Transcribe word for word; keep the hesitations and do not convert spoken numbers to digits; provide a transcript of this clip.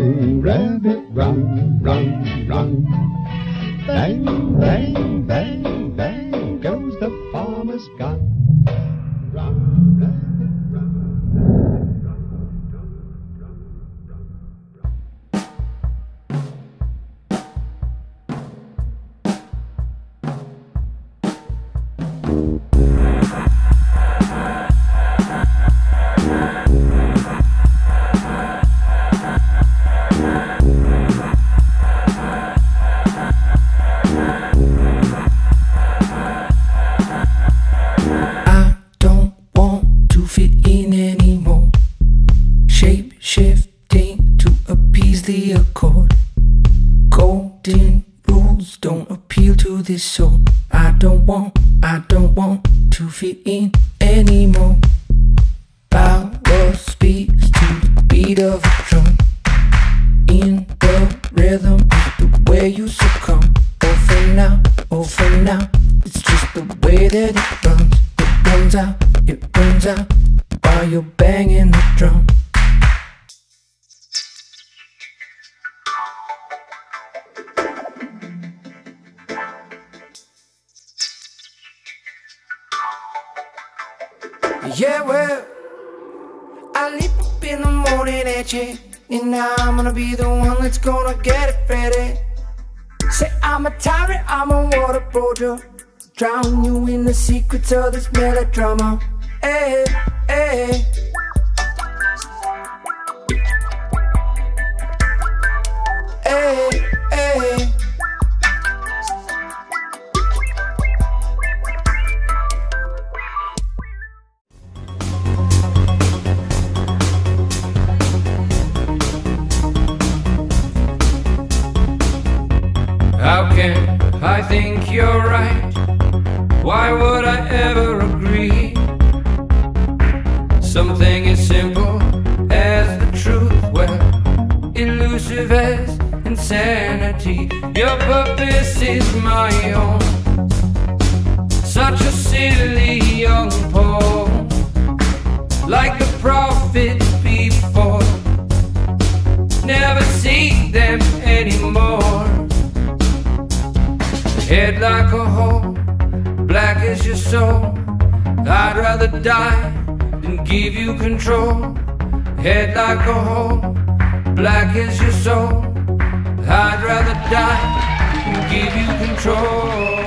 run, rabbit, run, run, run. Bang, bang, bang, bang goes the farmer's gun. Run, rabbit. Shifting to appease the accord. Golden rules don't appeal to this soul. I don't want, I don't want to fit in anymore. Power speaks to the beat of a drum. In the rhythm is the way you succumb. Oh for now, oh for now, it's just the way that it runs. It runs out, it runs out while you're banging the drum. Yeah, well, I leap up in the morning at you, and now I'm gonna be the one that's gonna get it ready. Say I'm a tyrant, I'm a water boarder, drown you in the secrets of this melodrama. Hey, hey. Hey, hey. How can I think you're right? Why would I ever agree? Something as simple as the truth, well, elusive as insanity. Your purpose is my own. Such a silly young Paul, like the prophets before. Never see them anymore. Head like a hole, black as your soul. I'd rather die than give you control. Head like a hole, black as your soul. I'd rather die than give you control.